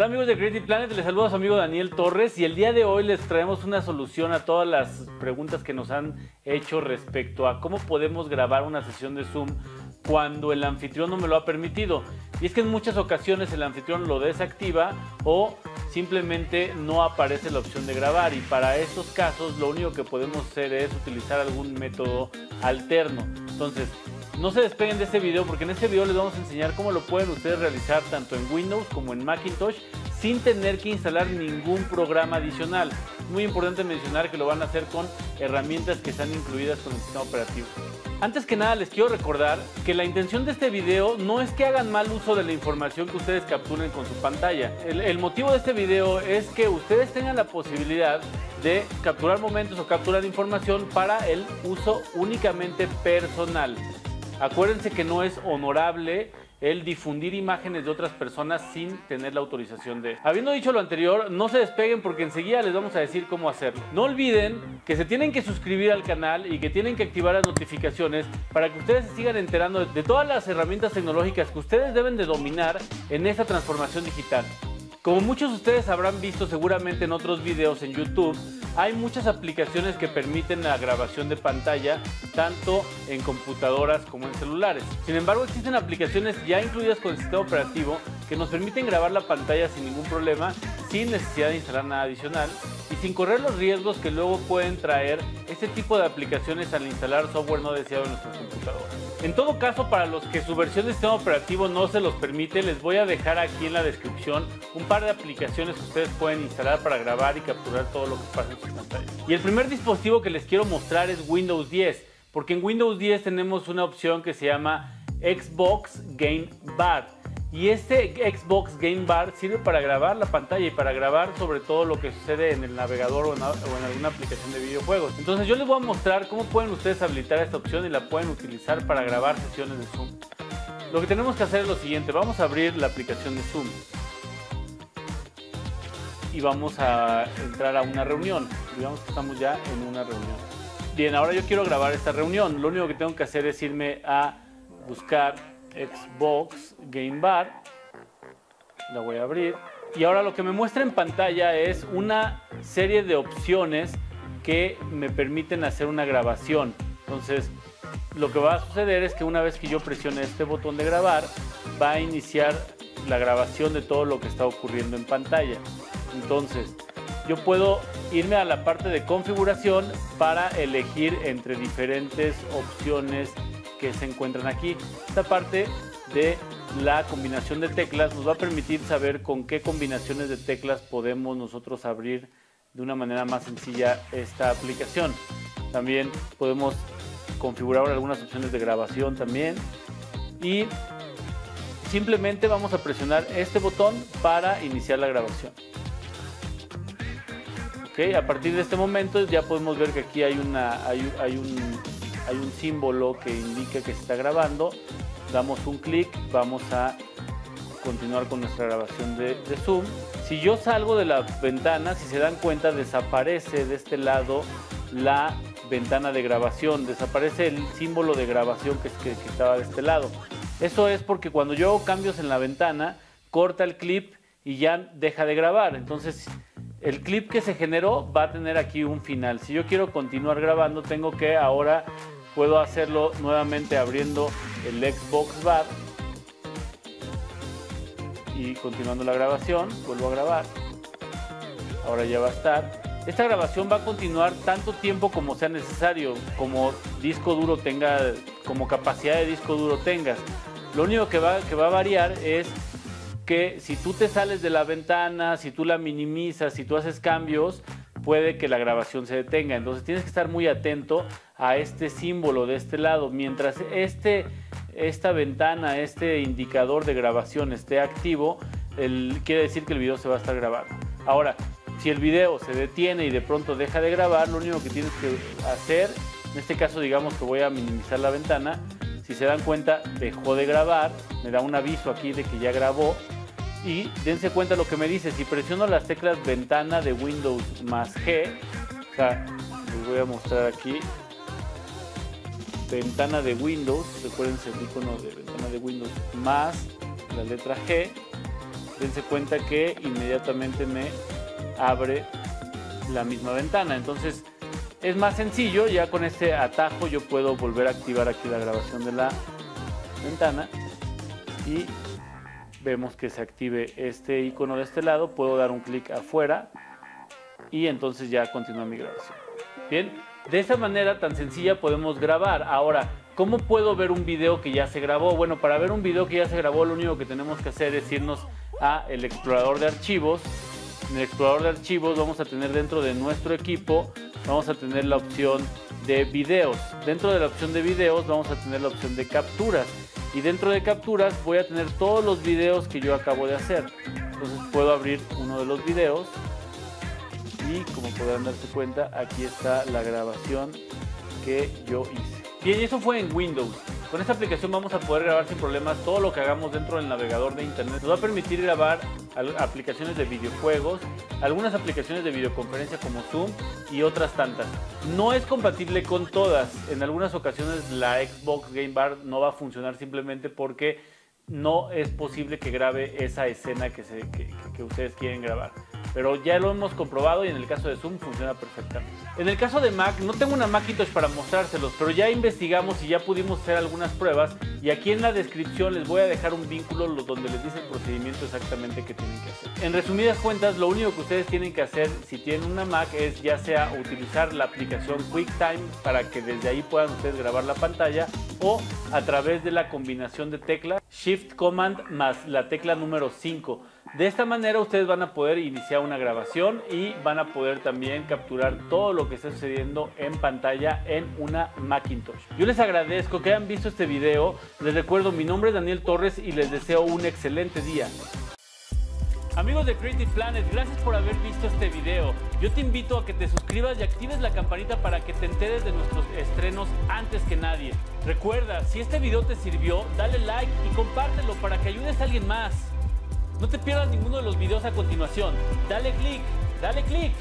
Hola amigos de Creative Planet, les saluda a su amigo Daniel Torres y el día de hoy les traemos una solución a todas las preguntas que nos han hecho respecto a cómo podemos grabar una sesión de Zoom cuando el anfitrión no me lo ha permitido. Y es que en muchas ocasiones el anfitrión lo desactiva o simplemente no aparece la opción de grabar, y para estos casos lo único que podemos hacer es utilizar algún método alterno. Entonces, no se despeguen de este video porque en este video les vamos a enseñar cómo lo pueden ustedes realizar tanto en Windows como en Macintosh sin tener que instalar ningún programa adicional. Muy importante mencionar que lo van a hacer con herramientas que están incluidas con el sistema operativo. Antes que nada les quiero recordar que la intención de este video no es que hagan mal uso de la información que ustedes capturen con su pantalla. El motivo de este video es que ustedes tengan la posibilidad de capturar momentos o capturar información para el uso únicamente personal. Acuérdense que no es honorable el difundir imágenes de otras personas sin tener la autorización de ellas. Habiendo dicho lo anterior, no se despeguen porque enseguida les vamos a decir cómo hacerlo. No olviden que se tienen que suscribir al canal y que tienen que activar las notificaciones para que ustedes se sigan enterando de todas las herramientas tecnológicas que ustedes deben de dominar en esta transformación digital. Como muchos de ustedes habrán visto seguramente en otros videos en YouTube, hay muchas aplicaciones que permiten la grabación de pantalla tanto en computadoras como en celulares. Sin embargo, existen aplicaciones ya incluidas con el sistema operativo que nos permiten grabar la pantalla sin ningún problema, sin necesidad de instalar nada adicional y sin correr los riesgos que luego pueden traer este tipo de aplicaciones al instalar software no deseado en nuestras computadoras. En todo caso, para los que su versión de sistema operativo no se los permite, les voy a dejar aquí en la descripción un par de aplicaciones que ustedes pueden instalar para grabar y capturar todo lo que pasa en sus pantallas. Y el primer dispositivo que les quiero mostrar es Windows 10, porque en Windows 10 tenemos una opción que se llama Xbox Game Bar. Y este Xbox Game Bar sirve para grabar la pantalla y para grabar sobre todo lo que sucede en el navegador o en alguna aplicación de videojuegos. Entonces yo les voy a mostrar cómo pueden ustedes habilitar esta opción y la pueden utilizar para grabar sesiones de Zoom. Lo que tenemos que hacer es lo siguiente: vamos a abrir la aplicación de Zoom y vamos a entrar a una reunión. Digamos que estamos ya en una reunión. Bien, ahora yo quiero grabar esta reunión. Lo único que tengo que hacer es irme a buscar Xbox Game Bar, la voy a abrir y ahora lo que me muestra en pantalla es una serie de opciones que me permiten hacer una grabación. Entonces lo que va a suceder es que una vez que yo presione este botón de grabar va a iniciar la grabación de todo lo que está ocurriendo en pantalla. Entonces yo puedo irme a la parte de configuración para elegir entre diferentes opciones que se encuentran aquí. Esta parte de la combinación de teclas nos va a permitir saber con qué combinaciones de teclas podemos nosotros abrir de una manera más sencilla esta aplicación. También podemos configurar algunas opciones de grabación también y simplemente vamos a presionar este botón para iniciar la grabación. Ok, a partir de este momento ya podemos ver que aquí hay un símbolo que indica que se está grabando. Damos un clic, vamos a continuar con nuestra grabación de Zoom. Si yo salgo de la ventana, si se dan cuenta, desaparece de este lado la ventana de grabación, desaparece el símbolo de grabación que estaba de este lado. Eso es porque cuando yo hago cambios en la ventana, corta el clip y ya deja de grabar. Entonces el clip que se generó va a tener aquí un final. Si yo quiero continuar grabando, tengo que ahora puedo hacerlo nuevamente abriendo el Xbox Bar y continuando la grabación, vuelvo a grabar. Ahora ya va a estar. Esta grabación va a continuar tanto tiempo como sea necesario, como disco duro tenga, como capacidad de disco duro tengas. Lo único que va a variar es que si tú te sales de la ventana, si tú la minimizas, si tú haces cambios, puede que la grabación se detenga. Entonces tienes que estar muy atento a este símbolo de este lado. Mientras esta ventana, este indicador de grabación esté activo, quiere decir que el video se va a estar grabando. Ahora, si el video se detiene y de pronto deja de grabar, lo único que tienes que hacer, en este caso digamos que voy a minimizar la ventana, si se dan cuenta dejó de grabar, me da un aviso aquí de que ya grabó. Y dense cuenta lo que me dice, si presiono las teclas ventana de Windows más G, o sea, les voy a mostrar aquí, ventana de Windows, recuérdense el icono de ventana de Windows más la letra G, dense cuenta que inmediatamente me abre la misma ventana. Entonces es más sencillo, ya con este atajo yo puedo volver a activar aquí la grabación de la ventana y vemos que se active este icono de este lado, puedo dar un clic afuera y entonces ya continúa mi grabación. Bien, de esta manera tan sencilla podemos grabar. Ahora, ¿cómo puedo ver un video que ya se grabó? Bueno, para ver un video que ya se grabó lo único que tenemos que hacer es irnos a el explorador de archivos. En el explorador de archivos vamos a tener dentro de nuestro equipo, vamos a tener la opción de videos. Dentro de la opción de videos vamos a tener la opción de capturas. Y dentro de capturas voy a tener todos los videos que yo acabo de hacer. Entonces puedo abrir uno de los videos. Y como podrán darse cuenta, aquí está la grabación que yo hice. Bien, eso fue en Windows. Con esta aplicación vamos a poder grabar sin problemas todo lo que hagamos dentro del navegador de internet. Nos va a permitir grabar aplicaciones de videojuegos, algunas aplicaciones de videoconferencia como Zoom y otras tantas. No es compatible con todas. En algunas ocasiones la Xbox Game Bar no va a funcionar simplemente porque no es posible que grabe esa escena que ustedes quieren grabar. Pero ya lo hemos comprobado y en el caso de Zoom funciona perfectamente. En el caso de Mac, no tengo una Macintosh para mostrárselos, pero ya investigamos y ya pudimos hacer algunas pruebas. Y aquí en la descripción les voy a dejar un vínculo donde les dice el procedimiento exactamente que tienen que hacer. En resumidas cuentas, lo único que ustedes tienen que hacer si tienen una Mac es ya sea utilizar la aplicación QuickTime para que desde ahí puedan ustedes grabar la pantalla o a través de la combinación de teclas Shift Command más la tecla número 5. De esta manera ustedes van a poder iniciar una grabación y van a poder también capturar todo lo que está sucediendo en pantalla en una Macintosh. Yo les agradezco que hayan visto este video. Les recuerdo, mi nombre es Daniel Torres y les deseo un excelente día. Amigos de Creative Planet, gracias por haber visto este video. Yo te invito a que te suscribas y actives la campanita para que te enteres de nuestros estrenos antes que nadie. Recuerda, si este video te sirvió, dale like y compártelo para que ayudes a alguien más. No te pierdas ninguno de los videos a continuación. Dale click, dale click.